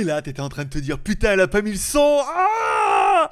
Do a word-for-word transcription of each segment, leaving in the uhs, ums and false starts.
Et là, t'étais en train de te dire, putain, elle a pas mis le son. Ah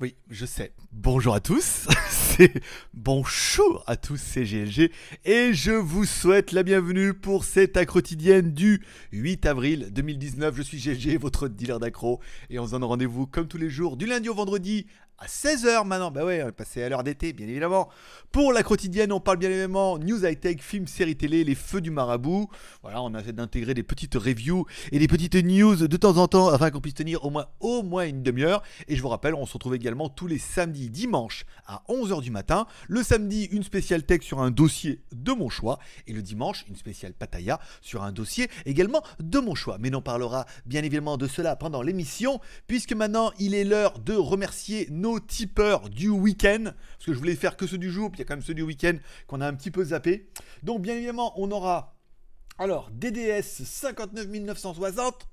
oui, je sais. Bonjour à tous, c'est bonjour à tous, c'est G L G et je vous souhaite la bienvenue pour cette Accrotidienne du huit avril deux mille dix-neuf. Je suis G L G, votre dealer d'accro, et on se donne rendez-vous comme tous les jours du lundi au vendredi à seize heures maintenant. Bah ouais, on est passé à l'heure d'été, bien évidemment. Pour l'Accrotidienne, on parle bien évidemment news high-tech, films, séries télé, les feux du marabout. Voilà, on essaie d'intégrer des petites reviews et des petites news de temps en temps afin qu'on puisse tenir au moins, au moins une demi-heure. Et je vous rappelle, on se retrouve également tous les samedis dimanche à onze heures du matin. Le samedi, une spéciale tech sur un dossier de mon choix, et le dimanche, une spéciale Pattaya sur un dossier également de mon choix. Mais on parlera bien évidemment de cela pendant l'émission, puisque maintenant il est l'heure de remercier nos tipeurs du week-end, parce que je voulais faire que ceux du jour, puis il y a quand même ceux du week-end qu'on a un petit peu zappé. Donc bien évidemment, on aura alors D D S cinquante-neuf mille neuf cent soixante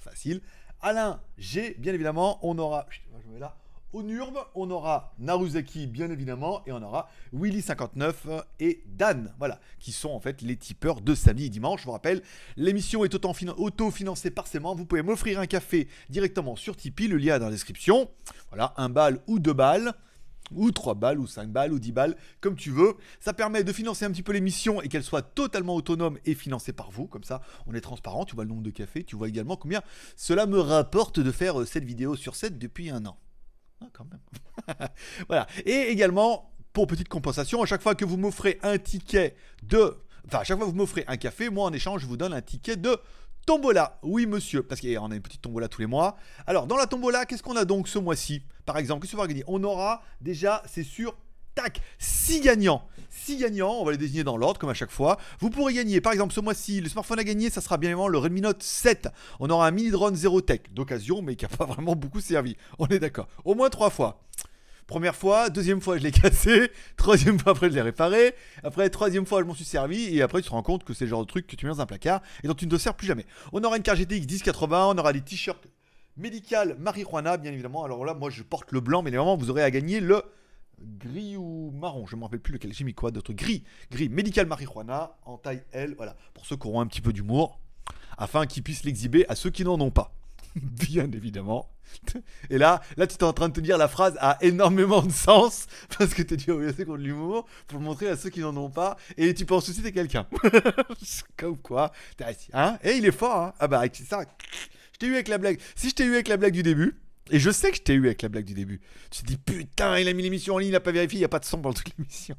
facile, Alain G, bien évidemment, on aura, je me mets là, Onurbe, on aura Naruzaki bien évidemment, et on aura Willy cinquante-neuf et Dan, voilà, qui sont en fait les tipeurs de samedi et dimanche. Je vous rappelle, l'émission est auto-financée par ses membres. Vous pouvez m'offrir un café directement sur Tipeee, le lien est dans la description. Voilà, un balle ou deux balles, ou trois balles, ou cinq balles, ou dix balles, comme tu veux. Ça permet de financer un petit peu l'émission et qu'elle soit totalement autonome et financée par vous. Comme ça, on est transparent, tu vois le nombre de cafés, tu vois également combien cela me rapporte de faire cette vidéo sur sept depuis un an. Ah, quand même. Voilà. Et également, pour petite compensation, à chaque fois que vous m'offrez un ticket de... Enfin, à chaque fois que vous m'offrez un café, moi, en échange, je vous donne un ticket de tombola. Oui, monsieur, parce qu'on a une petite tombola tous les mois. Alors, dans la tombola, qu'est-ce qu'on a donc ce mois-ci? Par exemple, qu'est-ce qu'on va gagner? On aura déjà, c'est sûr, tac, six gagnants. six gagnants, on va les désigner dans l'ordre, comme à chaque fois. Vous pourrez gagner, par exemple, ce mois-ci, le smartphone à gagner, ça sera bien évidemment le Redmi Note sept. On aura un mini drone Zero Tech, d'occasion, mais qui n'a pas vraiment beaucoup servi. On est d'accord. Au moins trois fois. Première fois, deuxième fois je l'ai cassé, troisième fois après je l'ai réparé, après troisième fois je m'en suis servi, et après tu te rends compte que c'est le genre de truc que tu mets dans un placard et dont tu ne te sers plus jamais. On aura une carte G T X dix quatre-vingts, on aura des t-shirts médical marijuana bien évidemment. Alors là moi je porte le blanc, mais normalement vous aurez à gagner le gris ou marron, je ne me rappelle plus lequel, j'ai mis quoi d'autre, gris, gris, médical marijuana en taille L, voilà, pour ceux qui auront un petit peu d'humour, afin qu'ils puissent l'exhiber à ceux qui n'en ont pas. Bien évidemment. Et là, là tu t'es en train de te dire la phrase a énormément de sens parce que tu es dit oh, c'est contre l'humour pour le montrer à ceux qui n'en ont pas, et tu penses aussi t'es quelqu'un. Comme quoi, hein, et il est fort, hein. Ah bah avec ça, je t'ai eu avec la blague. Si je t'ai eu avec la blague du début, et je sais que je t'ai eu avec la blague du début, tu te dis putain, il a mis l'émission en ligne, il n'a pas vérifié, il n'y a pas de son pendant toute l'émission.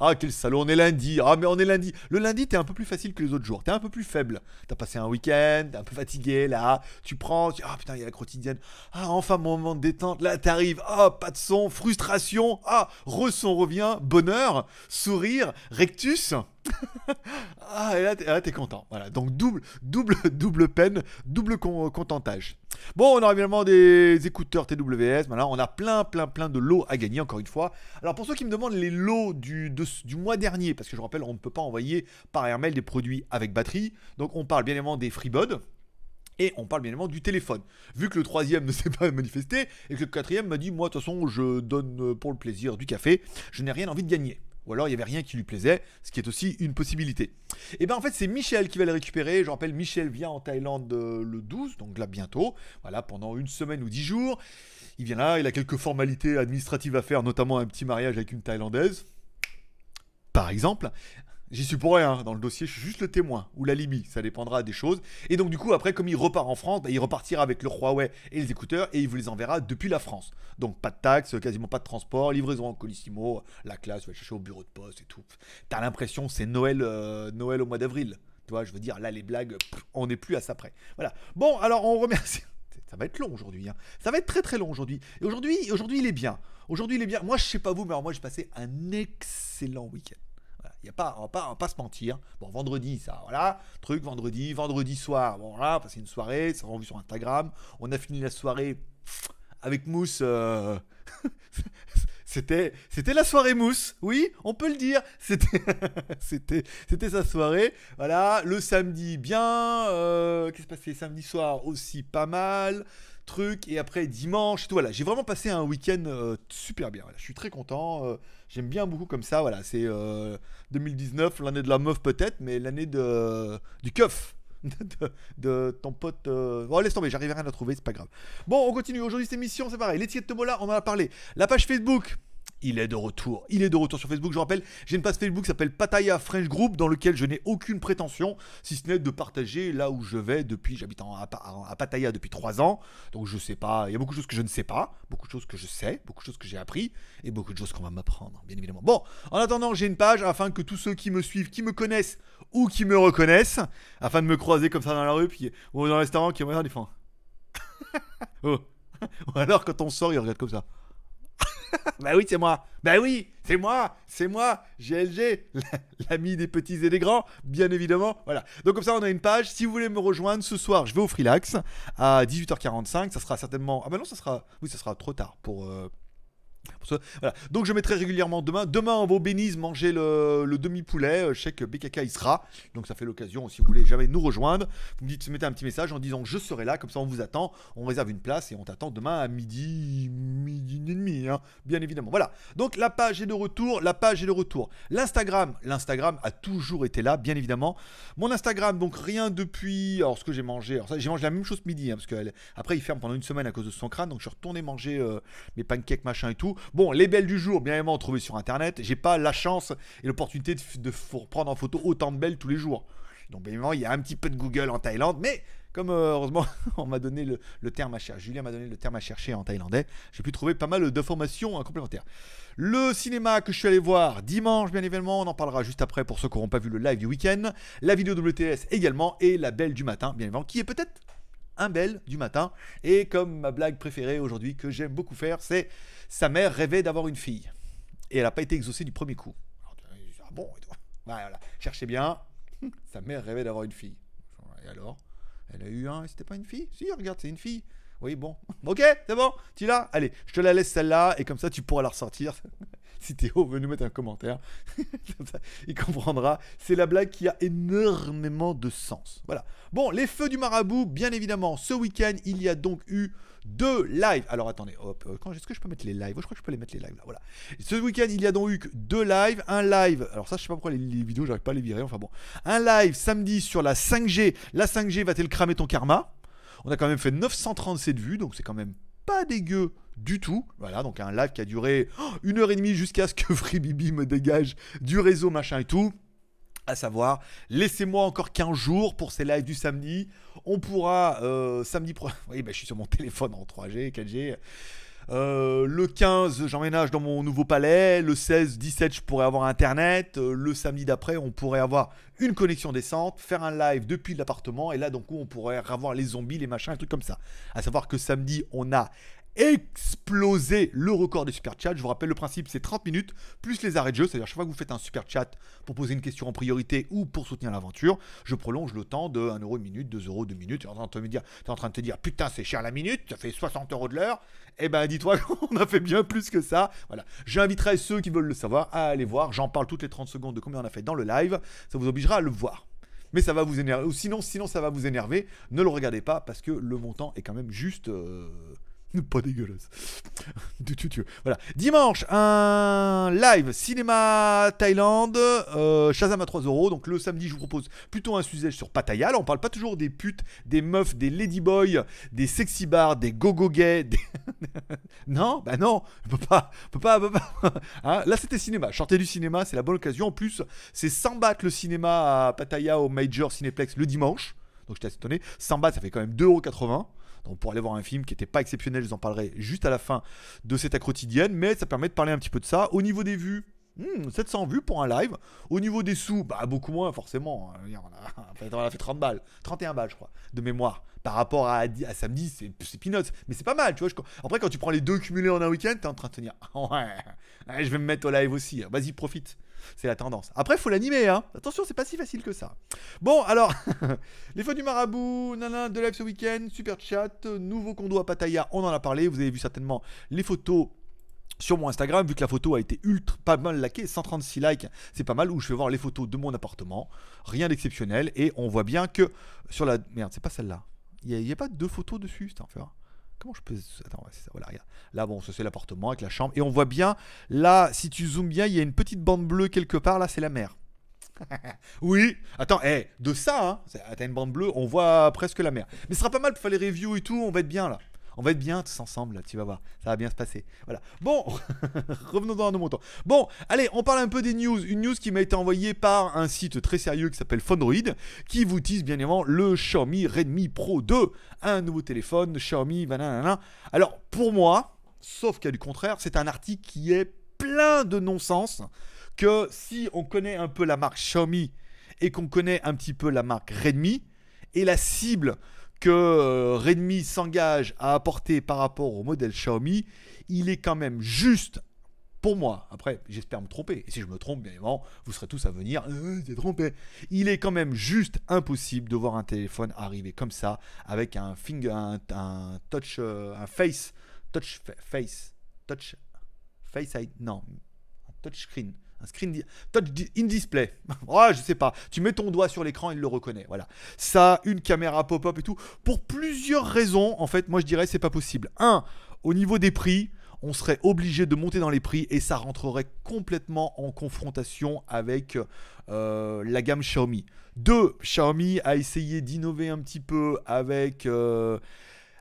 Ah quel salaud, on est lundi, ah mais on est lundi. Le lundi t'es un peu plus facile que les autres jours, t'es un peu plus faible. T'as passé un week-end, t'es un peu fatigué là, tu prends, tu... ah putain il y a la quotidienne. Ah enfin mon moment de détente, là t'arrives, ah pas de son, frustration, ah re-son revient, bonheur, sourire, rectus. Ah et là t'es content, voilà, donc double, double, double peine, double con, contentage. Bon, on aura évidemment des écouteurs T W S, voilà, on a plein plein plein de lots à gagner encore une fois. Alors pour ceux qui me demandent les lots du, de, du mois dernier, parce que je rappelle on ne peut pas envoyer par airmail des produits avec batterie, donc on parle bien évidemment des FreeBuds. Et on parle bien évidemment du téléphone. Vu que le troisième ne s'est pas manifesté et que le quatrième m'a dit moi de toute façon je donne pour le plaisir du café, je n'ai rien envie de gagner. Ou alors il n'y avait rien qui lui plaisait, ce qui est aussi une possibilité. Et bien en fait c'est Michel qui va les récupérer. Je rappelle, Michel vient en Thaïlande le douze, donc là bientôt, voilà, pendant une semaine ou dix jours. Il vient là, il a quelques formalités administratives à faire, notamment un petit mariage avec une Thaïlandaise, par exemple. J'y suis pour rien, hein, dans le dossier, je suis juste le témoin, ou la Libye, ça dépendra des choses. Et donc du coup, après, comme il repart en France, bah, il repartira avec le Huawei et les écouteurs, et il vous les enverra depuis la France. Donc pas de taxes, quasiment pas de transport, livraison en colissimo, la classe, vous allez chercher au bureau de poste et tout. T'as l'impression c'est Noël, euh, Noël au mois d'avril, tu vois, je veux dire, là les blagues, pff, on n'est plus à ça près. Voilà, bon, alors on remercie... Ça va être long aujourd'hui, hein. Ça va être très très long aujourd'hui. Et aujourd'hui, aujourd'hui il est bien. Aujourd'hui il est bien, moi je sais pas vous, mais alors moi j'ai passé un excellent week-end. Y a pas, on va pas, on va pas se mentir. Bon, vendredi, ça, voilà, truc vendredi, vendredi soir, bon voilà, passer une soirée, ça rendu sur Instagram. On a fini la soirée avec Mousse. Euh... c'était, c'était la soirée Mousse, oui, on peut le dire. C'était, c'était, c'était sa soirée. Voilà, le samedi, bien. Euh, Qu'est-ce qui se passait samedi soir aussi, pas mal. Truc, et après dimanche et tout, voilà, j'ai vraiment passé un week-end euh, super bien, voilà. Je suis très content, euh, j'aime bien beaucoup comme ça, voilà, c'est euh, deux mille dix-neuf, l'année de la meuf peut-être, mais l'année de euh, du keuf, de, de ton pote. Euh... Bon, laisse tomber, j'arrive à rien à trouver, c'est pas grave. Bon, on continue. Aujourd'hui, cette émission, c'est pareil. L'étiquette Tomola, on en a parlé. La page Facebook. Il est de retour, il est de retour sur Facebook, je rappelle, j'ai une page Facebook qui s'appelle Pattaya French Group, dans lequel je n'ai aucune prétention, si ce n'est de partager là où je vais depuis, j'habite à Pattaya depuis trois ans, donc je sais pas, il y a beaucoup de choses que je ne sais pas, beaucoup de choses que je sais, beaucoup de choses que j'ai appris, et beaucoup de choses qu'on va m'apprendre, bien évidemment. Bon, en attendant, j'ai une page, afin que tous ceux qui me suivent, qui me connaissent, ou qui me reconnaissent, afin de me croiser comme ça dans la rue, puis, ou dans le restaurant, qui regardent, ils font... oh. Ou alors quand on sort, ils regardent comme ça. Bah oui, c'est moi. Bah oui, c'est moi. C'est moi, G L G, l'ami des petits et des grands, bien évidemment. Voilà. Donc comme ça, on a une page. Si vous voulez me rejoindre, ce soir, je vais au Freelax à dix-huit heures quarante-cinq. Ça sera certainement... Ah bah non, ça sera... Oui, ça sera trop tard pour... Euh... Voilà. Donc je mettrai régulièrement demain. Demain on va au Beniz manger le, le demi-poulet. Je sais que B K K il sera. Donc ça fait l'occasion, si vous voulez jamais nous rejoindre, vous me dites, mettez un petit message en disant je serai là. Comme ça on vous attend, on réserve une place. Et on t'attend demain à midi, midi et demi hein, bien évidemment. Voilà. Donc la page est de retour, la page est de retour. L'Instagram, l'Instagram a toujours été là, bien évidemment. Mon Instagram, donc rien depuis. Alors ce que j'ai mangé, alors j'ai mangé la même chose midi hein, parce qu'après il ferme pendant une semaine à cause de son crâne. Donc je suis retourné manger euh, mes pancakes machin et tout. Bon, les belles du jour, bien évidemment, trouvées sur internet. J'ai pas la chance et l'opportunité de, de prendre en photo autant de belles tous les jours. Donc, bien évidemment, il y a un petit peu de Google en Thaïlande, mais comme euh, heureusement, on m'a donné le, le terme à chercher. Julien m'a donné le terme à chercher en thaïlandais. J'ai pu trouver pas mal d'informations hein, complémentaires. Le cinéma que je suis allé voir dimanche, bien évidemment, on en parlera juste après pour ceux qui n'auront pas vu le live du week-end. La vidéo W T S également et la belle du matin, bien évidemment, qui est peut-être un bel du matin. Et comme ma blague préférée aujourd'hui que j'aime beaucoup faire, c'est sa mère rêvait d'avoir une fille et elle n'a pas été exaucée du premier coup. Alors, ah bon, et toi voilà, voilà. Cherchez bien. Sa mère rêvait d'avoir une fille. Et alors, elle a eu un et c'était pas une fille. Si, regarde, c'est une fille. Oui, bon. Ok, c'est bon. Tu l'as. Allez, je te la laisse celle-là et comme ça tu pourras la ressortir. Si Théo veut nous mettre un commentaire, il comprendra. C'est la blague qui a énormément de sens. Voilà. Bon, les feux du marabout, bien évidemment. Ce week-end, il y a donc eu deux lives. Alors attendez, hop, est-ce que je peux mettre les lives? Je crois que je peux les mettre les lives là. Voilà. Ce week-end, il y a donc eu deux lives. Un live, alors ça, je sais pas pourquoi les, les vidéos, j'arrive pas à les virer. Enfin bon, un live samedi sur la cinq G. La cinq G va-t-elle cramer ton karma? On a quand même fait neuf cent trente-sept vues, donc c'est quand même pas dégueu du tout. Voilà, donc un live qui a duré une heure et demie jusqu'à ce que FreeBibi me dégage du réseau machin et tout. À savoir, laissez-moi encore quinze jours pour ces lives du samedi. On pourra euh, samedi prochain. Oui, bah, je suis sur mon téléphone en trois G, quatre G. Euh, le quinze, j'emménage dans mon nouveau palais. Le seize, dix-sept, je pourrais avoir internet. Euh, le samedi d'après, on pourrait avoir une connexion décente, faire un live depuis l'appartement. Et là, donc, on pourrait avoir les zombies, les machins, les trucs comme ça. À savoir que samedi, on a exploser le record des super chats. Je vous rappelle le principe, c'est trente minutes plus les arrêts de jeu, c'est-à-dire chaque fois que vous faites un super chat pour poser une question en priorité ou pour soutenir l'aventure, je prolonge le temps de un euro une minute, deux euros deux minutes. Tu es en train de me dire, tu es en train de te dire, putain c'est cher la minute, ça fait soixante euros de l'heure. Eh ben dis-toi qu'on a fait bien plus que ça. Voilà, j'inviterai ceux qui veulent le savoir à aller voir. J'en parle toutes les trente secondes de combien on a fait dans le live. Ça vous obligera à le voir. Mais ça va vous énerver. Ou sinon, sinon ça va vous énerver. Ne le regardez pas parce que le montant est quand même juste... Euh... Pas dégueulasse. Voilà. Dimanche, un live cinéma Thaïlande, euh, Shazam à trois euros. Donc le samedi, je vous propose plutôt un sujet sur Pattaya. Là, on parle pas toujours des putes, des meufs, des ladyboys, des sexy bars, des gogo gays. Des... non, bah non, on peut pas, on peut pas, on peut pas. Hein, là, c'était cinéma. Chanter du cinéma, c'est la bonne occasion. En plus, c'est cent bahts le cinéma à Pattaya au Major Cineplex le dimanche. Donc j'étais assez étonné. cent bahts, ça fait quand même deux euros quatre-vingts. Donc pour aller voir un film qui n'était pas exceptionnel, je vous en parlerai juste à la fin de cette Accrotidienne, mais ça permet de parler un petit peu de ça. Au niveau des vues, hmm, sept cents vues pour un live. Au niveau des sous, bah beaucoup moins forcément. On a fait trente balles, trente et un balles je crois, de mémoire. Par rapport à, à samedi, c'est peanuts, mais c'est pas mal, tu vois. Je, après quand tu prends les deux cumulés en un week-end, t'es en train de te dire, ouais, je vais me mettre au live aussi. Vas-y profite. C'est la tendance. Après, faut l'animer, hein. Attention, c'est pas si facile que ça. Bon, alors, les feux du marabout, nanan, de live ce week-end, super chat, nouveau condo à Pattaya, on en a parlé. Vous avez vu certainement les photos sur mon Instagram, vu que la photo a été ultra pas mal laquée, cent trente-six likes, c'est pas mal, où je vais voir les photos de mon appartement, rien d'exceptionnel, et on voit bien que sur la... Merde, c'est pas celle-là. Il n'y a, a pas deux photos dessus, c'est enfer. Comment je peux... Attends, ouais, c'est ça, voilà, regarde. Là, bon, c'est l'appartement avec la chambre. Et on voit bien, là, si tu zoomes bien, il y a une petite bande bleue quelque part. Là, c'est la mer. Oui, attends, hey, de ça, hein, t'as une bande bleue, on voit presque la mer. Mais ce sera pas mal pour faire les reviews et tout, on va être bien là. On va être bien tous ensemble, là, tu vas voir, ça va bien se passer. Voilà. Bon, revenons dans nos montants. Bon, allez, on parle un peu des news. Une news qui m'a été envoyée par un site très sérieux qui s'appelle Fondroid, qui vous tease bien évidemment le Xiaomi Redmi Pro deux, un nouveau téléphone, Xiaomi, vananana. Alors, pour moi, sauf qu'il y a du contraire, c'est un article qui est plein de non-sens, que si on connaît un peu la marque Xiaomi et qu'on connaît un petit peu la marque Redmi, et la cible que Redmi s'engage à apporter par rapport au modèle Xiaomi, il est quand même juste, pour moi, après j'espère me tromper, et si je me trompe, bien évidemment, vous serez tous à venir, euh, t'es trompé, il est quand même juste impossible de voir un téléphone arriver comme ça, avec un finger, un, un touch, un face, touch face, touch face, non, un touch screen. Un screen touch in display. Oh, je sais pas. Tu mets ton doigt sur l'écran, il le reconnaît. Voilà. Ça, une caméra pop-up et tout. Pour plusieurs raisons, en fait, moi je dirais c'est pas possible. Un, au niveau des prix, on serait obligé de monter dans les prix et ça rentrerait complètement en confrontation avec euh, la gamme Xiaomi. Deux, Xiaomi a essayé d'innover un petit peu avec. Euh,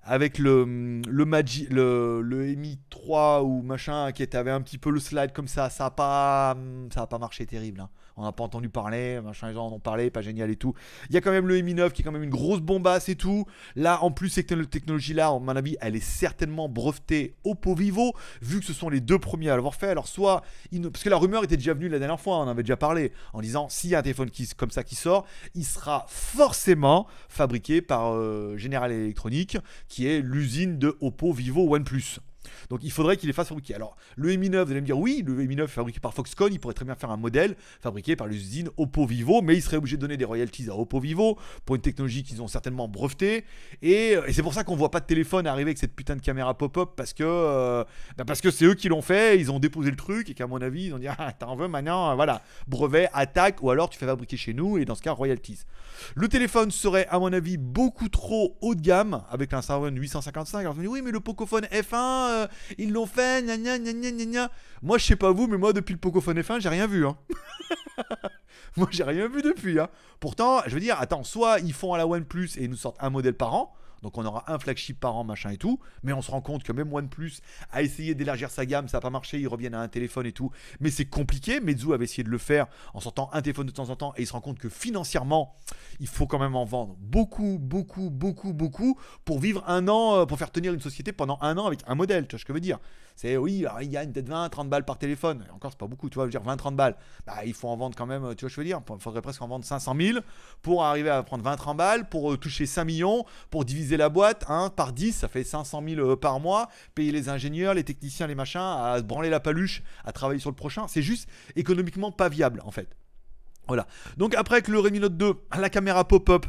Avec le, le, Magi, le, le Mi trois ou machin qui avait un petit peu le slide comme ça, ça n'a pas, ça a pas marché terrible. Hein. On n'a pas entendu parler, machin, les gens en ont parlé, pas génial et tout. Il y a quand même le Mi neuf qui est quand même une grosse bombasse et tout. Là, en plus, cette technologie-là, à mon avis, elle est certainement brevetée Oppo Vivo, vu que ce sont les deux premiers à l'avoir fait. Alors, soit, ils, parce que la rumeur était déjà venue la dernière fois, on en avait déjà parlé, en disant s'il y a un téléphone qui, comme ça qui sort, il sera forcément fabriqué par euh, General Electronics, qui qui est l'usine de Oppo, Vivo, OnePlus. Donc il faudrait qu'il les fasse fabriquer. Alors le Mi neuf, vous allez me dire oui, le Mi neuf est fabriqué par Foxconn, il pourrait très bien faire un modèle fabriqué par l'usine Oppo, Vivo, mais il serait obligé de donner des royalties à Oppo, Vivo pour une technologie qu'ils ont certainement brevetée. Et, et c'est pour ça qu'on voit pas de téléphone arriver avec cette putain de caméra pop-up, parce que euh, ben parce que c'est eux qui l'ont fait, ils ont déposé le truc et qu'à mon avis ils ont dit ah, t'en veux maintenant, voilà, brevet, attaque, ou alors tu fais fabriquer chez nous et dans ce cas royalties. Le téléphone serait à mon avis beaucoup trop haut de gamme avec un Snapdragon huit cent cinquante-cinq. Alors on me dit oui mais le Pocophone F un euh, ils l'ont fait, gna gna gna gna gna. Moi je sais pas vous mais moi depuis le Pocophone F un j'ai rien vu hein. Moi j'ai rien vu depuis hein. Pourtant je veux dire attends, soit ils font à la OnePlus et ils nous sortent un modèle par an, donc on aura un flagship par an machin et tout, mais on se rend compte que même OnePlus a essayé d'élargir sa gamme, ça n'a pas marché, ils reviennent à un téléphone et tout, mais c'est compliqué. Meizu avait essayé de le faire en sortant un téléphone de temps en temps et il se rend compte que financièrement il faut quand même en vendre beaucoup beaucoup beaucoup beaucoup pour vivre un an, pour faire tenir une société pendant un an avec un modèle, tu vois ce que je veux dire. C'est oui, alors il gagne peut-être vingt trente balles par téléphone, et encore c'est pas beaucoup, tu vois, je veux dire vingt trente balles, bah il faut en vendre quand même, tu vois ce que je veux dire, il faudrait presque en vendre cinq cent mille pour arriver à prendre vingt trente balles, pour toucher cinq millions, pour diviser la boîte hein, par dix, ça fait cinq cent mille par mois, payer les ingénieurs, les techniciens, les machins, à branler la paluche, à travailler sur le prochain, c'est juste économiquement pas viable en fait. Voilà, donc après avec le Redmi Note deux, la caméra pop-up,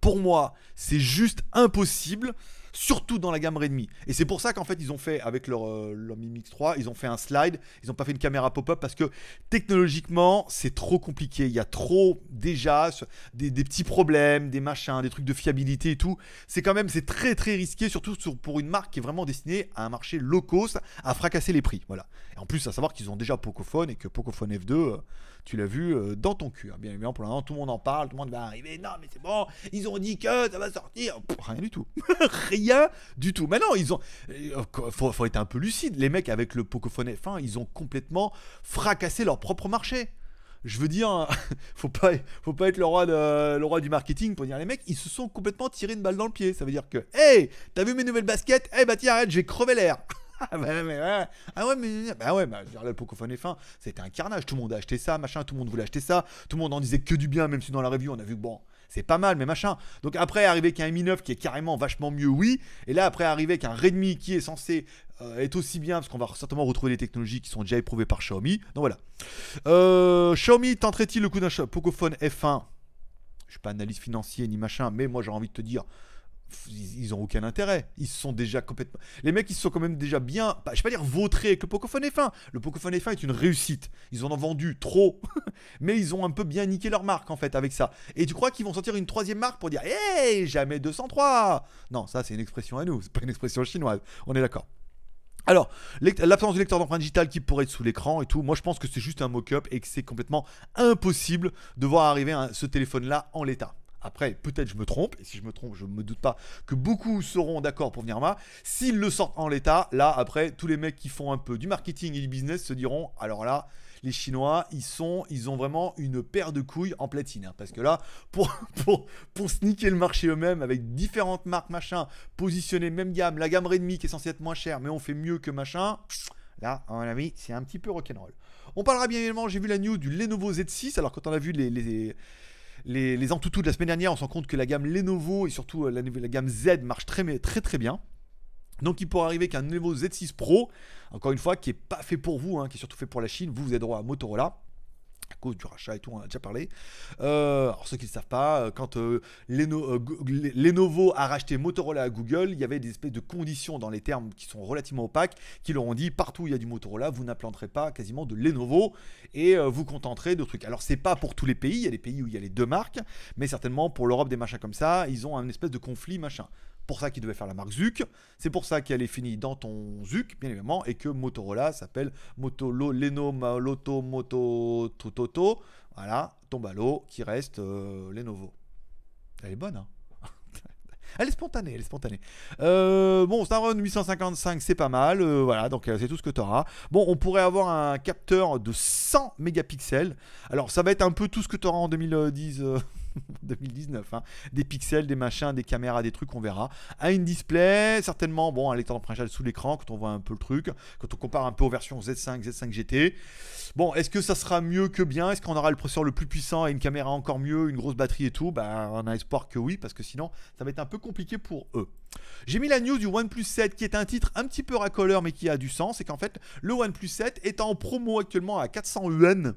pour moi c'est juste impossible, surtout dans la gamme Redmi. Et c'est pour ça qu'en fait ils ont fait avec leur, euh, leur Mi Mix trois, ils ont fait un slide, ils n'ont pas fait une caméra pop-up parce que technologiquement c'est trop compliqué, il y a trop déjà des, des petits problèmes, des machins, des trucs de fiabilité et tout. C'est quand même, c'est très très risqué, surtout sur, pour une marque qui est vraiment destinée à un marché low cost, à fracasser les prix. Voilà. Et en plus à savoir qu'ils ont déjà Pocophone et que Pocophone F deux, euh, tu l'as vu euh, dans ton cul. Hein. Bien évidemment, pour l'instant tout le monde en parle, tout le monde va arriver, non mais c'est bon, ils ont dit que ça va sortir, pff, rien du tout. du tout. Mais non, ils ont. Faut, faut être un peu lucide. Les mecs avec le Pocophone F un, ils ont complètement fracassé leur propre marché. Je veux dire, faut pas, faut pas être le roi, de, le roi du marketing pour dire les mecs, ils se sont complètement tirés une balle dans le pied. Ça veut dire que, hey, t'as vu mes nouvelles baskets? Eh hey, bah tiens, arrête, j'ai crevé l'air. Ah bah, mais, ouais. ah ouais mais bah ouais bah, le Pocophone F un c'était un carnage, tout le monde a acheté ça machin, tout le monde voulait acheter ça, tout le monde en disait que du bien, même si dans la review on a vu que bon c'est pas mal mais machin. Donc après arriver qu'un Mi neuf qui est carrément vachement mieux, oui, et là après arriver qu'un Redmi qui est censé euh, être aussi bien, parce qu'on va certainement retrouver des technologies qui sont déjà éprouvées par Xiaomi, donc voilà. euh, Xiaomi tenterait-il le coup d'un Pocophone F un? Je suis pas analyste financier ni machin, mais moi j'ai envie de te dire ils n'ont aucun intérêt, ils sont déjà complètement... Les mecs ils se sont quand même déjà bien, je vais pas dire vautrés avec le Pocophone F un, le Pocophone F un est une réussite, ils en ont vendu trop, mais ils ont un peu bien niqué leur marque en fait avec ça, et tu crois qu'ils vont sortir une troisième marque pour dire « Hey, jamais deux cent trois !» Non, ça c'est une expression à nous, c'est pas une expression chinoise, on est d'accord. Alors, l'absence de lecteur d'empreintes digitales qui pourrait être sous l'écran et tout, moi je pense que c'est juste un mock-up et que c'est complètement impossible de voir arriver un, ce téléphone-là en l'état. Après, peut-être je me trompe, et si je me trompe, je ne me doute pas que beaucoup seront d'accord pour venir là. S'ils le sortent en l'état, là, après, tous les mecs qui font un peu du marketing et du business se diront, alors là, les Chinois, ils, sont, ils ont vraiment une paire de couilles en platine. Hein, parce que là, pour, pour, pour sniquer le marché eux-mêmes, avec différentes marques, machin, positionner même gamme, la gamme Redmi qui est censée être moins chère, mais on fait mieux que machin, là, à mon avis, c'est un petit peu rock'n'roll. On parlera bien évidemment, j'ai vu la news du Lenovo Z six, alors quand on a vu les... les Les, les entoutous de la semaine dernière, on se rend compte que la gamme Lenovo et surtout la, la gamme Z marche très, très très bien. Donc il pourrait arriver qu'un Lenovo Z six Pro, encore une fois, qui n'est pas fait pour vous, hein, qui est surtout fait pour la Chine. Vous, vous avez droit à Motorola, à cause du rachat et tout, on en a déjà parlé. Euh, alors ceux qui ne savent pas, quand euh, Leno, euh, Lenovo a racheté Motorola à Google, il y avait des espèces de conditions dans les termes qui sont relativement opaques, qui leur ont dit partout où il y a du Motorola, vous n'implanterez pas quasiment de Lenovo et euh, vous contenterez de trucs. Alors c'est pas pour tous les pays, il y a des pays où il y a les deux marques, mais certainement pour l'Europe des machins comme ça, ils ont un espèce de conflit machin. Pour ça qu'ils devaient faire la marque Zuc, c'est pour ça qu'elle est finie dans ton Zuc, bien évidemment, et que Motorola s'appelle Motolo, Leno, Maloto, Moto, Toto, voilà, tombe à l'eau, qui reste euh, Lenovo. Elle est bonne, hein. Elle est spontanée, elle est spontanée. Euh, bon, Snapdragon huit cent cinquante-cinq, c'est pas mal. Euh, voilà, donc euh, c'est tout ce que tu auras. Bon, on pourrait avoir un capteur de cent mégapixels. Alors, ça va être un peu tout ce que tu auras en deux mille dix, euh, deux mille dix-neuf. Hein. Des pixels, des machins, des caméras, des trucs, on verra. Un in-display, certainement, bon, un lecteur d'empreintes sous l'écran, quand on voit un peu le truc. Quand on compare un peu aux versions Z cinq, Z cinq G T. Bon, est-ce que ça sera mieux que bien? Est-ce qu'on aura le processeur le plus puissant et une caméra encore mieux, une grosse batterie et tout? Bah, on a espoir que oui, parce que sinon, ça va être un peu compliqué pour eux. J'ai mis la news du OnePlus sept qui est un titre un petit peu racoleur mais qui a du sens. C'est qu'en fait le OnePlus sept est en promo actuellement à quatre cents yuan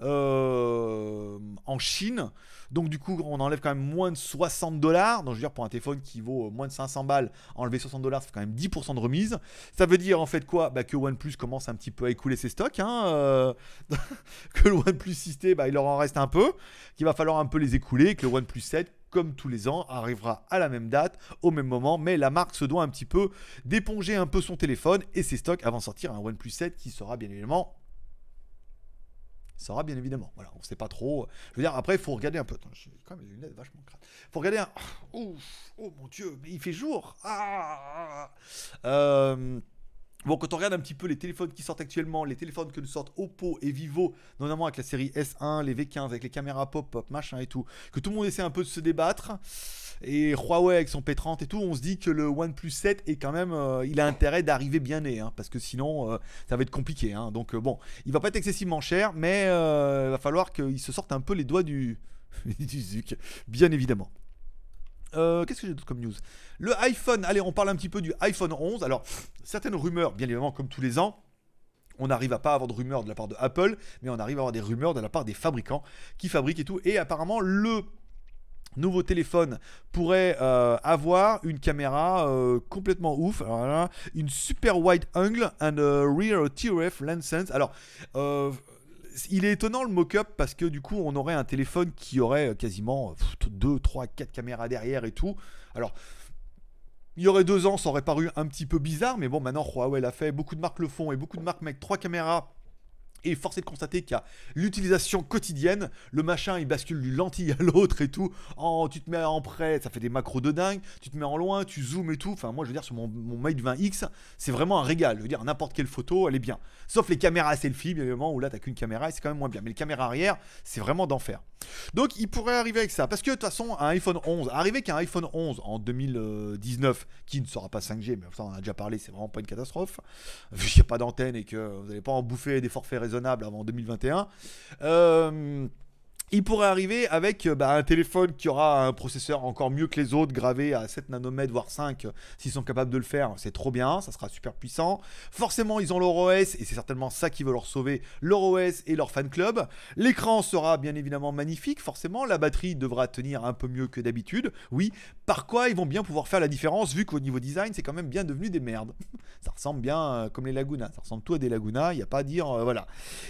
euh, en Chine. Donc du coup on enlève quand même moins de soixante dollars. Donc je veux dire pour un téléphone qui vaut moins de cinq cents balles, enlever soixante dollars c'est quand même dix pour cent de remise. Ça veut dire en fait quoi? Bah que OnePlus commence un petit peu à écouler ses stocks, hein, euh... que le OnePlus six T, bah, il leur en reste un peu, qu'il va falloir un peu les écouler, et que le OnePlus sept comme tous les ans, arrivera à la même date, au même moment, mais la marque se doit un petit peu d'éponger un peu son téléphone et ses stocks avant de sortir un OnePlus sept qui sera bien évidemment... sera bien évidemment, voilà, on sait pas trop. Je veux dire, après, il faut regarder un peu. Attends, j'ai quand même des lunettes vachement crades. Faut regarder un... Oh, oh mon Dieu, mais il fait jour. Ah euh... Bon, quand on regarde un petit peu les téléphones qui sortent actuellement, les téléphones que nous sortent Oppo et Vivo, notamment avec la série S un, les V quinze, avec les caméras pop-up, machin et tout, que tout le monde essaie un peu de se débattre, et Huawei avec son P trente et tout, on se dit que le OnePlus sept est quand même, euh, il a intérêt d'arriver bien né, hein, parce que sinon, euh, ça va être compliqué. Hein, donc euh, bon, il va pas être excessivement cher, mais euh, il va falloir qu'il se sorte un peu les doigts du, du Zuc, bien évidemment. Euh, Qu'est-ce que j'ai d'autre comme news? Le iPhone, allez on parle un petit peu du iPhone onze. Alors certaines rumeurs, bien évidemment comme tous les ans, on n'arrive à pas avoir de rumeurs de la part de Apple, mais on arrive à avoir des rumeurs de la part des fabricants qui fabriquent et tout. Et apparemment le nouveau téléphone pourrait euh, avoir une caméra euh, complètement ouf. Alors là, une super wide angle and a rear T R F lenses. Alors euh, il est étonnant le mock-up parce que du coup on aurait un téléphone qui aurait quasiment deux, trois, quatre caméras derrière et tout. Alors il y aurait deux ans ça aurait paru un petit peu bizarre, mais bon maintenant Huawei l'a fait, beaucoup de marques le font et beaucoup de marques mettent trois caméras. Et force est de constater qu'il y a l'utilisation quotidienne, le machin il bascule du lentille à l'autre et tout, en, tu te mets en près, ça fait des macros de dingue, tu te mets en loin, tu zoomes et tout, enfin moi je veux dire sur mon, mon Mate vingt X, c'est vraiment un régal, je veux dire n'importe quelle photo elle est bien, sauf les caméras selfie bien évidemment où là t'as qu'une caméra et c'est quand même moins bien, mais les caméras arrière c'est vraiment d'enfer. Donc il pourrait arriver avec ça, parce que de toute façon un iPhone onze, arriver qu'un iPhone onze en deux mille dix-neuf, qui ne sera pas cinq G, mais ça on en a déjà parlé, c'est vraiment pas une catastrophe, vu qu'il n'y a pas d'antenne et que vous n'allez pas en bouffer des forfaits réseaux avant deux mille vingt et un, euh, il pourrait arriver avec bah, un téléphone qui aura un processeur encore mieux que les autres, gravé à sept nanomètres voire cinq, s'ils sont capables de le faire c'est trop bien, ça sera super puissant. Forcément ils ont leur O S et c'est certainement ça qui veut leur sauver, leur O S et leur fan club. L'écran sera bien évidemment magnifique, forcément la batterie devra tenir un peu mieux que d'habitude, oui, par quoi ils vont bien pouvoir faire la différence vu qu'au niveau design c'est quand même bien devenu des merdes. Ça ressemble bien euh, comme les Laguna, ça ressemble tout à des Laguna, il n'y a pas à dire, euh, voilà.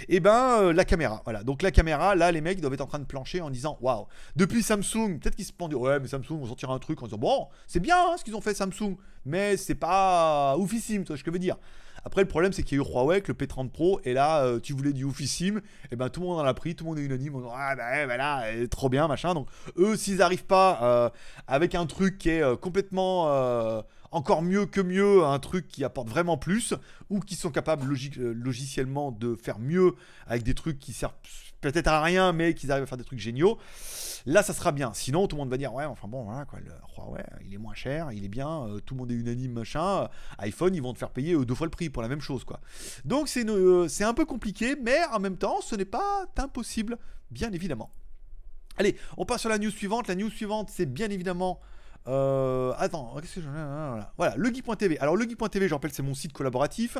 Et ben euh, la caméra, voilà, donc la caméra là les mecs doivent être en train de plancher en disant waouh, depuis Samsung, peut-être qu'ils se pendent, ouais, mais Samsung, on sortira un truc en disant bon, c'est bien hein, ce qu'ils ont fait Samsung, mais c'est pas oufissime, tu vois ce que je veux dire. Après, le problème, c'est qu'il y a eu Huawei avec le P trente Pro, et là, euh, tu voulais du oufissime, et ben tout le monde en a pris, tout le monde est unanime, on dit, ah ben voilà, ben trop bien, machin. Donc, eux, s'ils n'arrivent pas euh, avec un truc qui est euh, complètement euh, encore mieux que mieux, un truc qui apporte vraiment plus, ou qui sont capables log logiciellement de faire mieux avec des trucs qui servent peut-être à rien, mais qu'ils arrivent à faire des trucs géniaux, là, ça sera bien. Sinon, tout le monde va dire, ouais, enfin bon, voilà, quoi, le Huawei, il est moins cher, il est bien, euh, tout le monde est unanime, machin. iPhone, ils vont te faire payer euh, deux fois le prix pour la même chose, quoi. Donc, c'est euh, un peu compliqué, mais en même temps, ce n'est pas impossible, bien évidemment. Allez, on passe sur la news suivante. La news suivante, c'est bien évidemment... Euh, attends, qu'est-ce que j'en ai ? Voilà, legeek point t v. Alors, legeek point t v, je rappelle, c'est mon site collaboratif.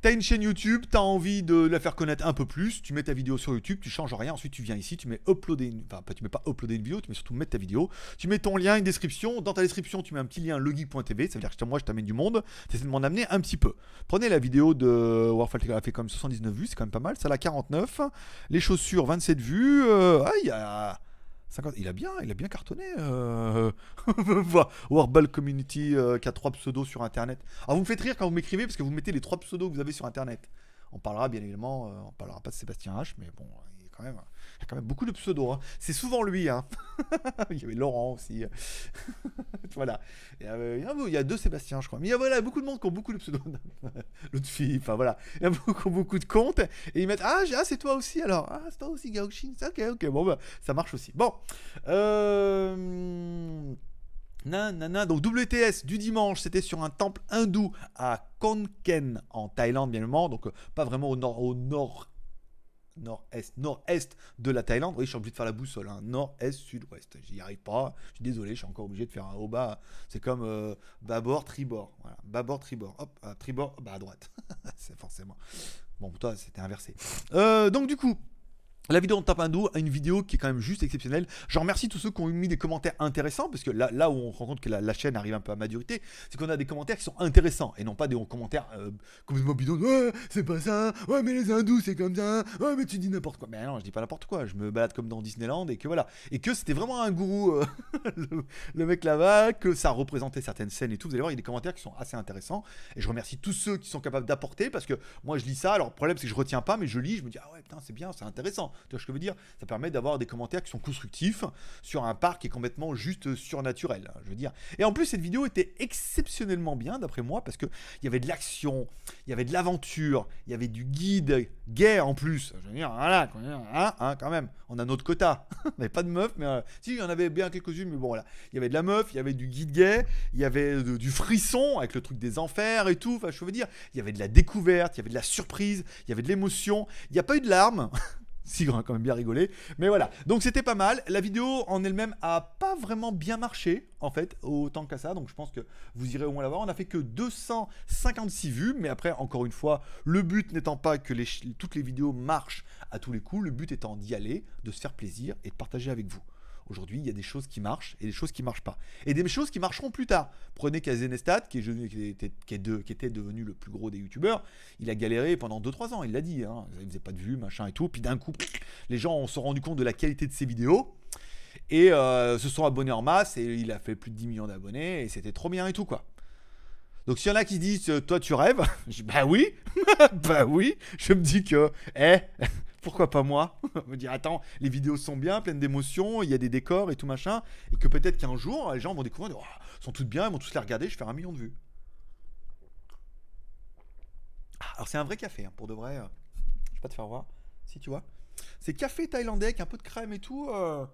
T'as une chaîne YouTube, t'as envie de la faire connaître un peu plus, tu mets ta vidéo sur YouTube, tu changes rien, ensuite tu viens ici, tu mets uploader, une... enfin tu mets pas uploader une vidéo, tu mets surtout mettre ta vidéo, tu mets ton lien, une description, dans ta description tu mets un petit lien legeek point t v, ça veut dire que moi je t'amène du monde, t'essaies de m'en amener un petit peu. Prenez la vidéo de Warfall, elle a fait quand même soixante-dix-neuf vues, c'est quand même pas mal, ça l'a quarante-neuf, les chaussures vingt-sept vues, euh... ah il y a... cinquante... Il a bien, il a bien cartonné. Euh... Warball Community euh, qui a trois pseudos sur Internet. Alors vous me faites rire quand vous m'écrivez parce que vous mettez les trois pseudos que vous avez sur Internet. On parlera bien évidemment, euh, on parlera pas de Sébastien H, mais bon, il y a quand même, il y a quand même beaucoup de pseudos. Hein. C'est souvent lui. Hein. Il y avait Laurent aussi. Voilà. Il y, avait, il y a deux Sébastien, je crois. Mais il y a voilà, beaucoup de monde qui ont beaucoup de pseudos. L'autre fille, enfin voilà. Il y a beaucoup, beaucoup de comptes. Et ils mettent ah, ah c'est toi aussi alors. Ah, c'est toi aussi, Gaoxin. Ok, ok. Bon, bah, ça marche aussi. Bon. Euh... Nanana. Donc W T S du dimanche, c'était sur un temple hindou à Konken en Thaïlande, bien évidemment. Donc pas vraiment au nord, au nord, nord-est, nord-est de la Thaïlande. Oui, je suis obligé de faire la boussole. Hein. Nord-est, sud-ouest. J'y arrive pas. Je suis désolé, je suis encore obligé de faire un haut bas. C'est comme euh, bâbord, tribord. Voilà. Bâbord, tribord. Hop, euh, tribord, bah à droite. C'est forcément. Bon, toi, c'était inversé. Euh, donc du coup. La vidéo en tape hindou a une vidéo qui est quand même juste exceptionnelle. Je remercie tous ceux qui ont mis des commentaires intéressants, parce que là, là où on se rend compte que la, la chaîne arrive un peu à maturité, c'est qu'on a des commentaires qui sont intéressants, et non pas des commentaires euh, comme des bidons. Ouais, c'est pas ça. Ouais, mais les hindous, c'est comme ça. Ouais, mais tu dis n'importe quoi. Mais non, je dis pas n'importe quoi. Je me balade comme dans Disneyland, et que voilà. Et que c'était vraiment un gourou, euh, le, le mec là-bas, que ça représentait certaines scènes et tout. Vous allez voir, il y a des commentaires qui sont assez intéressants, et je remercie tous ceux qui sont capables d'apporter, parce que moi, je lis ça. Alors, le problème, c'est que je retiens pas, mais je lis, je me dis, ah ouais, putain, c'est bien, c'est intéressant. Tu vois ce que je veux dire? Ça permet d'avoir des commentaires qui sont constructifs sur un parc qui est complètement juste surnaturel, je veux dire. Et en plus, cette vidéo était exceptionnellement bien, d'après moi, parce qu'il y avait de l'action, il y avait de l'aventure, il y avait du guide gay en plus. Je veux dire, voilà, hein, hein, quand même, on a notre quota. On n'avait pas de meuf, mais euh, si, il y en avait bien quelques-unes, mais bon, voilà. Il y avait de la meuf, il y avait du guide gay, il y avait de, du frisson avec le truc des enfers et tout. Enfin, je veux dire, il y avait de la découverte, il y avait de la surprise, il y avait de l'émotion. Il n'y a pas eu de larmes. Si, on a quand même bien rigolé. Mais voilà. Donc, c'était pas mal. La vidéo en elle-même a pas vraiment bien marché, en fait, autant qu'à ça. Donc, je pense que vous irez au moins la voir. On a fait que deux cent cinquante-six vues. Mais après, encore une fois, le but n'étant pas que les, toutes les vidéos marchent à tous les coups. Le but étant d'y aller, de se faire plaisir et de partager avec vous. Aujourd'hui, il y a des choses qui marchent et des choses qui ne marchent pas. Et des choses qui marcheront plus tard. Prenez Kazenestat, qui, qui, était, qui, est de, qui était devenu le plus gros des youtubeurs. Il a galéré pendant deux trois ans, il l'a dit. Hein. Il ne faisait pas de vues, machin et tout. Puis d'un coup, les gens se sont rendus compte de la qualité de ses vidéos. Et euh, se sont abonnés en masse. Et il a fait plus de dix millions d'abonnés. Et c'était trop bien et tout, quoi. Donc s'il y en a qui disent, toi tu rêves, je dis, bah oui, bah oui, je me dis que, eh, pourquoi pas moi? On me dit, attends, les vidéos sont bien, pleines d'émotions, il y a des décors et tout machin, et que peut-être qu'un jour, les gens vont découvrir, oh, elles sont toutes bien, ils vont tous les regarder, je vais faire un million de vues. Alors c'est un vrai café, hein, pour de vrai, euh, je vais pas te faire voir, si tu vois. C'est café thaïlandais avec un peu de crème et tout, euh...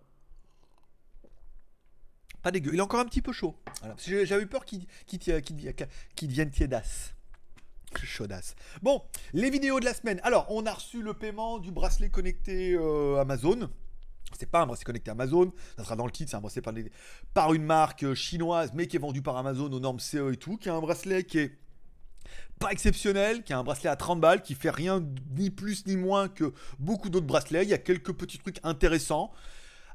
pas dégueu. Il est encore un petit peu chaud. Voilà. J'avais peur qu'il qu'il, qu'il, qu'il devienne tiédasse. Chaudasse. Bon, les vidéos de la semaine. Alors, on a reçu le paiement du bracelet connecté euh, Amazon. C'est pas un bracelet connecté Amazon. Ça sera dans le titre. C'est un bracelet par, les, par une marque chinoise, mais qui est vendu par Amazon aux normes C E et tout. Qui a un bracelet qui est pas exceptionnel, qui a un bracelet à trente balles, qui fait rien ni plus ni moins que beaucoup d'autres bracelets. Il y a quelques petits trucs intéressants.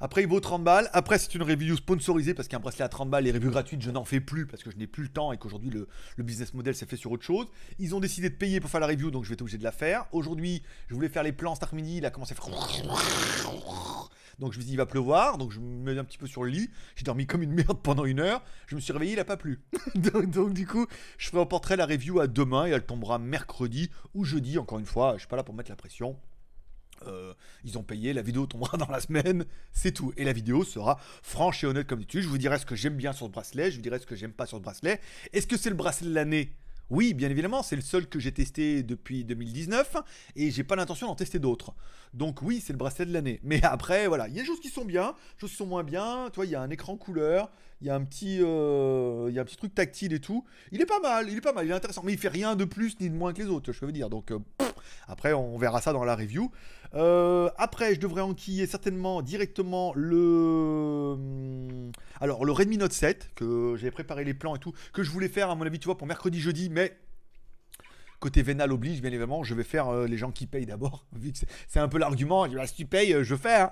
Après, il vaut trente balles. Après, c'est une review sponsorisée parce qu'un bracelet à trente balles, les reviews gratuites, je n'en fais plus parce que je n'ai plus le temps et qu'aujourd'hui, le, le business model s'est fait sur autre chose. Ils ont décidé de payer pour faire la review, donc je vais être obligé de la faire. Aujourd'hui, je voulais faire les plans cet après-midi. Il a commencé à faire... Donc, je me suis dit, il va pleuvoir. Donc, je me mets un petit peu sur le lit. J'ai dormi comme une merde pendant une heure. Je me suis réveillé, il n'a pas plu. donc, donc, du coup, je reporterai la review à demain et elle tombera mercredi ou jeudi. Encore une fois, je ne suis pas là pour mettre la pression. Euh, ils ont payé, la vidéo tombera dans la semaine, c'est tout. Et la vidéo sera franche et honnête comme d'habitude. Je vous dirai ce que j'aime bien sur le bracelet, je vous dirai ce que j'aime pas sur le bracelet. Est-ce que c'est le bracelet de l'année ? Oui, bien évidemment, c'est le seul que j'ai testé depuis deux mille dix-neuf et j'ai pas l'intention d'en tester d'autres. Donc oui, c'est le bracelet de l'année. Mais après, voilà, il y a des choses qui sont bien, des choses qui sont moins bien. Tu vois, il y a un écran couleur, il y a un petit, euh, il y a un petit truc tactile et tout. Il est pas mal, il est pas mal, il est intéressant. Mais il fait rien de plus ni de moins que les autres, je veux dire. Donc euh, pff, après, on verra ça dans la review. Euh, après, je devrais enquiller certainement directement le, alors le Redmi Note sept que j'ai préparé les plans et tout, que je voulais faire à mon avis, tu vois, pour mercredi, jeudi. Mais côté vénal oblige, bien évidemment, je vais faire euh, les gens qui payent d'abord. Vu que c'est un peu l'argument, bah, si tu payes, je fais. Hein.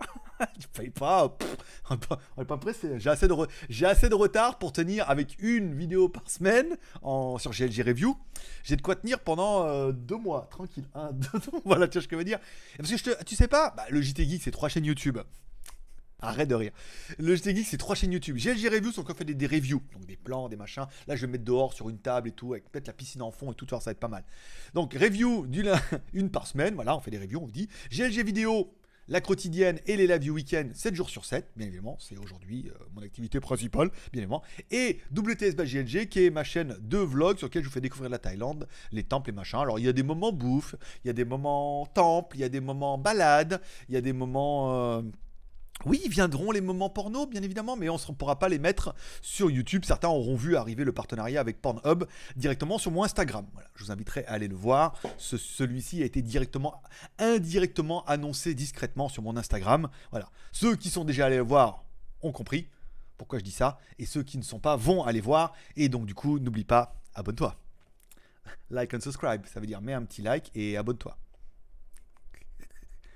Tu payes pas, pff, on n'est pas, pas pressé. J'ai assez, assez de retard pour tenir avec une vidéo par semaine en, sur G L G Review. J'ai de quoi tenir pendant euh, deux mois, tranquille. Un, deux, voilà, tu vois ce que je veux dire. Parce que je te, tu sais pas, bah, le Jtgeek, c'est trois chaînes YouTube. Arrête de rire. Le Jtgeek, c'est trois chaînes YouTube. G L G Review, c'est encore fait des, des reviews. Donc des plans, des machins. Là, je vais me mettre dehors sur une table et tout, avec peut-être la piscine en fond et tout. Ça va être pas mal. Donc, review du lundi, une par semaine. Voilà, on fait des reviews, on vous dit. G L G Vidéo, la quotidienne et les live du week-end, sept jours sur sept. Bien évidemment, c'est aujourd'hui euh, mon activité principale. Bien évidemment. Et W T S by G L G, qui est ma chaîne de vlog sur laquelle je vous fais découvrir la Thaïlande, les temples et machin. Alors, il y a des moments bouffe, il y a des moments temple, il y a des moments balade, il y a des moments... Euh, oui, viendront les moments porno, bien évidemment, mais on ne pourra pas les mettre sur YouTube. Certains auront vu arriver le partenariat avec Pornhub directement sur mon Instagram. Voilà, je vous inviterai à aller le voir. Ce, celui-ci a été directement, indirectement annoncé discrètement sur mon Instagram. Voilà, ceux qui sont déjà allés le voir ont compris pourquoi je dis ça. Et ceux qui ne sont pas vont aller voir. Et donc, du coup, n'oublie pas, abonne-toi. Like and subscribe, ça veut dire mets un petit like et abonne-toi.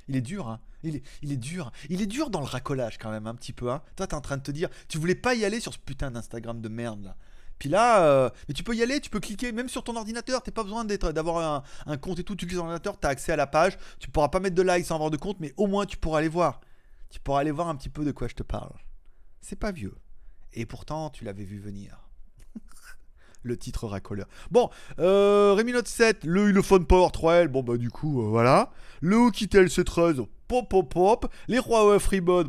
Il est dur, hein. Il est, il est dur. Il est dur dans le racolage quand même un petit peu, hein. Toi, t'es en train de te dire, tu voulais pas y aller sur ce putain d'Instagram de merde là. Puis là, euh, mais tu peux y aller, tu peux cliquer même sur ton ordinateur. T'es pas besoin d'être, d'avoir un, un compte et tout. Tu cliques sur l'ordinateur, t'as accès à la page. Tu pourras pas mettre de like sans avoir de compte, mais au moins tu pourras aller voir. Tu pourras aller voir un petit peu de quoi je te parle. C'est pas vieux. Et pourtant, tu l'avais vu venir. Le titre racoleur. Bon, euh, Redmi Note sept, le Ulefone Power trois L, bon bah du coup, euh, voilà. Le Oukitel C treize, pop pop pop. Les Huawei Freebud,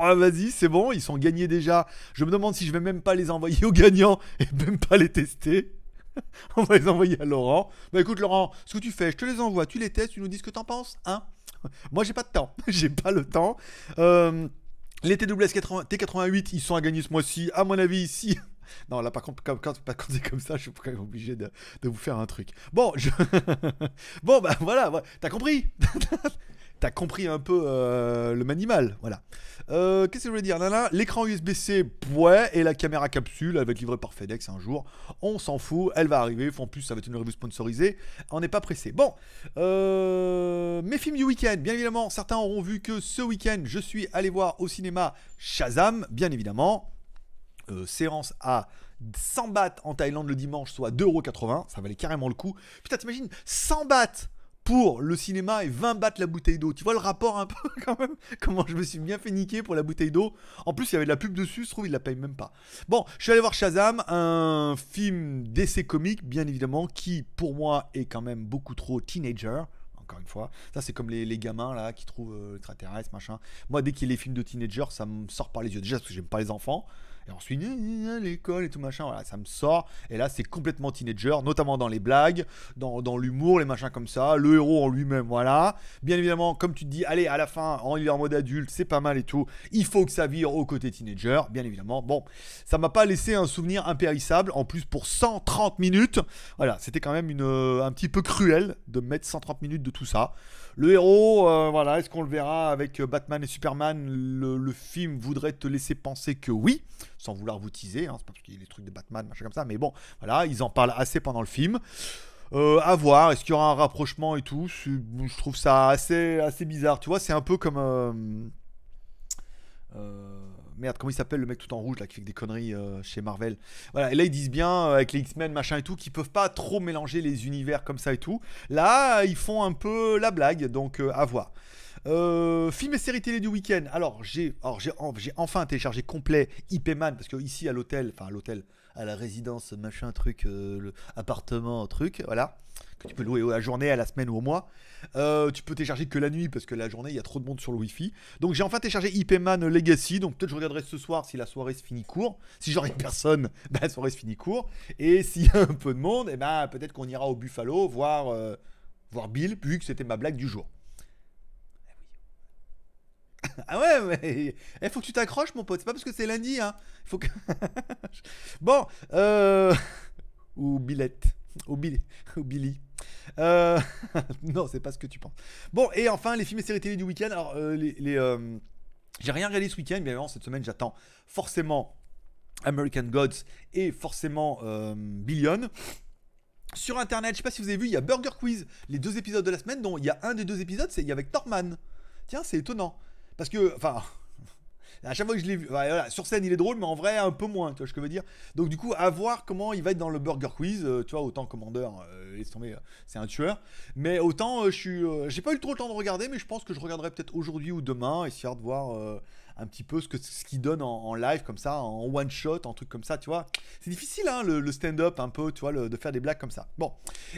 ah, vas-y, c'est bon, ils sont gagnés déjà. Je me demande si je vais même pas les envoyer aux gagnants et même pas les tester. On va les envoyer à Laurent. Bah écoute Laurent, ce que tu fais, je te les envoie, tu les testes, tu nous dis ce que t'en penses, hein. Moi j'ai pas de temps, j'ai pas le temps. Euh, les T W S T quatre-vingt-huit, ils sont à gagner ce mois-ci, à mon avis, ici. Non, là, par contre, quand, quand, quand c'est comme ça, je suis quand même obligé de, de vous faire un truc. Bon, je... bon, bah voilà, voilà. T'as compris. T'as compris un peu euh, le manimal, voilà. Euh, Qu'est-ce que je voulais dire, Nana? L'écran U S B C, ouais, et la caméra capsule, elle va être livrée par FedEx un jour. On s'en fout, elle va arriver. En plus, ça va être une revue sponsorisée. On n'est pas pressé. Bon, euh, mes films du week-end, bien évidemment, certains auront vu que ce week-end, je suis allé voir au cinéma Shazam, bien évidemment. Euh, séance à cent bahts en Thaïlande le dimanche, soit deux euros quatre-vingts, ça valait carrément le coup. Putain, t'imagines, cent bahts pour le cinéma et vingt bahts la bouteille d'eau. Tu vois le rapport un peu quand même, comment je me suis bien fait niquer pour la bouteille d'eau. En plus, il y avait de la pub dessus, je trouve, il la paye même pas. Bon, je suis allé voir Shazam, un film d'essai comique, bien évidemment, qui pour moi est quand même beaucoup trop teenager. Encore une fois, ça c'est comme les, les gamins là qui trouvent euh, extraterrestres, machin. Moi, dès qu'il y a les films de teenager, ça me sort par les yeux. Déjà parce que j'aime pas les enfants. Et ensuite, l'école et tout machin, voilà, ça me sort. Et là, c'est complètement teenager, notamment dans les blagues, dans, dans l'humour, les machins comme ça. Le héros en lui-même, voilà. Bien évidemment, comme tu te dis, allez, à la fin, il est en mode adulte, c'est pas mal et tout. Il faut que ça vire au côté teenager, bien évidemment. Bon, ça m'a pas laissé un souvenir impérissable. En plus, pour cent trente minutes, voilà, c'était quand même une, un petit peu cruel de mettre cent trente minutes de tout ça. Le héros, euh, voilà, est-ce qu'on le verra avec Batman et Superman? Le, le film voudrait te laisser penser que oui, sans vouloir vous teaser, hein, c'est pas parce qu'il y a des trucs de Batman, machin comme ça, mais bon, voilà, ils en parlent assez pendant le film. Euh, à voir, est-ce qu'il y aura un rapprochement et tout? Je trouve ça assez, assez bizarre, tu vois, c'est un peu comme... Euh, Euh, merde, comment il s'appelle le mec tout en rouge là qui fait des conneries euh, chez Marvel. Voilà, et là ils disent bien euh, avec les X-Men machin et tout qu'ils peuvent pas trop mélanger les univers comme ça et tout. Là ils font un peu la blague, donc euh, à voir. Euh, films et séries télé du week-end. Alors j'ai enfin téléchargé complet I P Man parce que ici à l'hôtel, enfin à l'hôtel, à la résidence machin truc, euh, le appartement truc, voilà. Que tu peux louer à la journée, à la semaine ou au mois. Euh, tu peux télécharger que la nuit parce que la journée il y a trop de monde sur le wifi. Donc j'ai enfin téléchargé I P Man Legacy. Donc peut-être je regarderai ce soir si la soirée se finit court. Si j'en ai personne, bah, la soirée se finit court. Et s'il y a un peu de monde, et eh ben peut-être qu'on ira au Buffalo voir, euh, voir Bill, vu que c'était ma blague du jour. Ah ouais, mais eh, faut que tu t'accroches mon pote. C'est pas parce que c'est lundi, hein. Faut que... bon, euh... ou Billette. Au Billy, au Billy. Euh, non, c'est pas ce que tu penses. Bon, et enfin, les films et séries télé du week-end. Alors, euh, les, les, euh, j'ai rien regardé ce week-end, mais avant, cette semaine, j'attends forcément American Gods et forcément euh, Billion. Sur Internet, je sais pas si vous avez vu, il y a Burger Quiz, les deux épisodes de la semaine, dont il y a un des deux épisodes, c'est il y a avec Norman. Tiens, c'est étonnant. Parce que, enfin... à chaque fois que je l'ai vu, voilà, sur scène il est drôle, mais en vrai un peu moins, tu vois ce que je veux dire. Donc du coup, à voir comment il va être dans le Burger Quiz, euh, tu vois, autant Commandeur, euh, laisse tomber, euh, c'est un tueur. Mais autant, euh, je suis, euh, j'ai pas eu trop le temps de regarder, mais je pense que je regarderai peut-être aujourd'hui ou demain, essayer de voir euh, un petit peu ce que ce qu'il donne en, en live comme ça, en one shot, en truc comme ça, tu vois. C'est difficile, hein, le, le stand-up un peu, tu vois, le, de faire des blagues comme ça. Bon,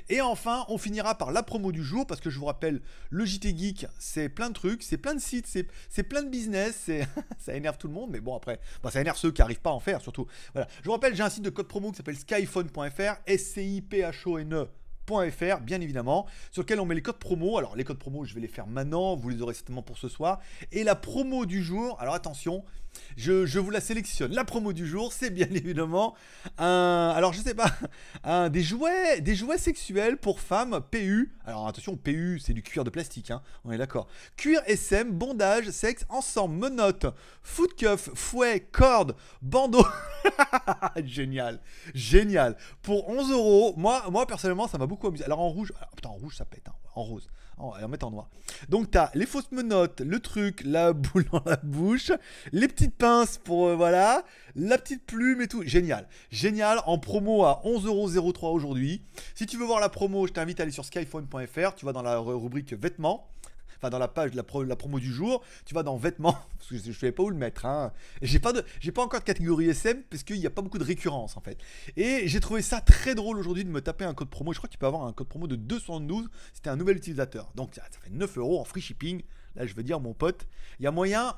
et enfin, on finira par la promo du jour, parce que je vous rappelle, le Jtgeek, c'est plein de trucs, c'est plein de sites, c'est plein de business, c'est... ça énerve tout le monde, mais bon après, bah, ça énerve ceux qui n'arrivent pas à en faire surtout. Voilà. Je vous rappelle, j'ai un site de code promo qui s'appelle skyphone point F R, S C I P H O N E point F R, bien évidemment, sur lequel on met les codes promo. Alors les codes promo, je vais les faire maintenant, vous les aurez certainement pour ce soir. Et la promo du jour, alors attention, je, je vous la sélectionne. La promo du jour, c'est bien évidemment un, alors je sais pas, un, des jouets, des jouets sexuels pour femmes P U. Alors attention, P U, c'est du cuir de plastique, hein, on est d'accord. Cuir, S M, bondage, sexe, ensemble, menottes, foot cuff, fouet, corde, bandeau. Génial, génial. Pour onze euros, moi, moi personnellement, ça m'a beaucoup amusé. Alors en rouge, alors, putain, en rouge ça pète, hein, en rose. En, en mettant en noir. Donc t'as les fausses menottes, le truc, la boule dans la bouche, les petites pinces pour euh, voilà, la petite plume et tout. Génial, génial. En promo à onze euros zéro trois aujourd'hui. Si tu veux voir la promo, je t'invite à aller sur skyphone point F R. Tu vas dans la rubrique vêtements, enfin dans la page de la, pro, la promo du jour. Tu vas dans vêtements parce que je ne savais pas où le mettre. Hein. J'ai pas de, j'ai pas encore de catégorie S M parce qu'il n'y a pas beaucoup de récurrence en fait. Et j'ai trouvé ça très drôle aujourd'hui de me taper un code promo. Je crois que tu peux avoir un code promo de deux cent douze. C'était un nouvel utilisateur. Donc ça, ça fait neuf euros en free shipping. Là je veux dire mon pote, il y a moyen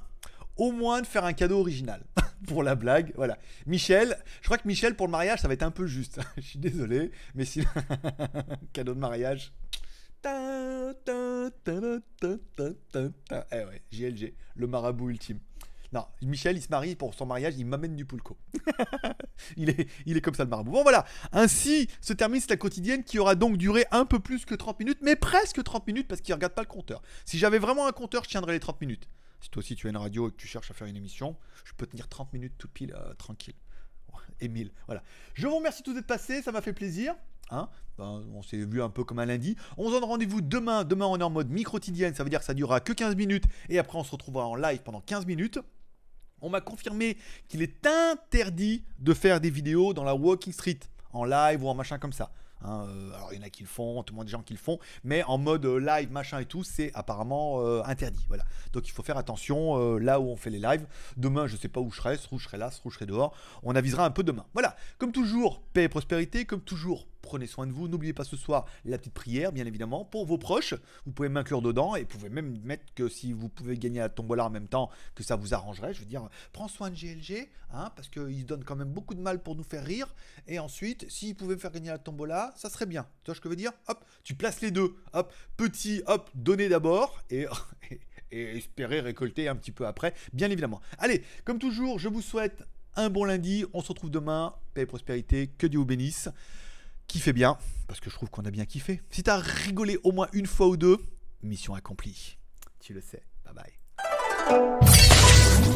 au moins de faire un cadeau original pour la blague, voilà. Michel, je crois que Michel pour le mariage ça va être un peu juste. Je suis désolé, mais si cadeau de mariage. Ta, ta, ta, ta, ta, ta, ta. Eh ouais, G L G, le marabout ultime. Non, Michel, il se marie pour son mariage, il m'amène du pulco. il, est, il est comme ça le marabout. Bon voilà, ainsi se termine la quotidienne qui aura donc duré un peu plus que trente minutes, mais presque trente minutes parce qu'il ne regarde pas le compteur. Si j'avais vraiment un compteur, je tiendrais les trente minutes. Si toi aussi tu as une radio et que tu cherches à faire une émission, je peux tenir trente minutes tout pile, euh, tranquille. Émile, voilà. Je vous remercie tous d'être passés, ça m'a fait plaisir. Hein, ben, on s'est vu un peu comme un lundi. On se donne rendez-vous demain. Demain, on est en mode microtidienne. Ça veut dire que ça durera que quinze minutes. Et après, on se retrouvera en live pendant quinze minutes. On m'a confirmé qu'il est interdit de faire des vidéos dans la Walking Street, en live ou en machin comme ça. Hein, euh, alors, il y en a qui le font, tout le monde, des gens qui le font, mais en mode euh, live, machin et tout, c'est apparemment euh, interdit. Voilà. Donc, il faut faire attention euh, là où on fait les lives. Demain, je sais pas où je serai, où je serai là, où je serai dehors. On avisera un peu demain. Voilà. Comme toujours, paix et prospérité. Comme toujours, prenez soin de vous. N'oubliez pas ce soir la petite prière, bien évidemment, pour vos proches. Vous pouvez m'inclure dedans et vous pouvez même mettre que si vous pouvez gagner à tombola en même temps, que ça vous arrangerait. Je veux dire, prends soin de G L G, hein, parce qu'il se donne quand même beaucoup de mal pour nous faire rire. Et ensuite, s'il pouvait me faire gagner à tombola, ça serait bien, tu vois ce que je veux dire. Hop, tu places les deux, hop, petit, hop, donner d'abord et, et, et espérer récolter un petit peu après, bien évidemment. Allez, comme toujours, je vous souhaite un bon lundi, on se retrouve demain, paix et prospérité, que Dieu vous bénisse, kiffez bien, parce que je trouve qu'on a bien kiffé. Si t'as rigolé au moins une fois ou deux, mission accomplie, tu le sais, bye bye.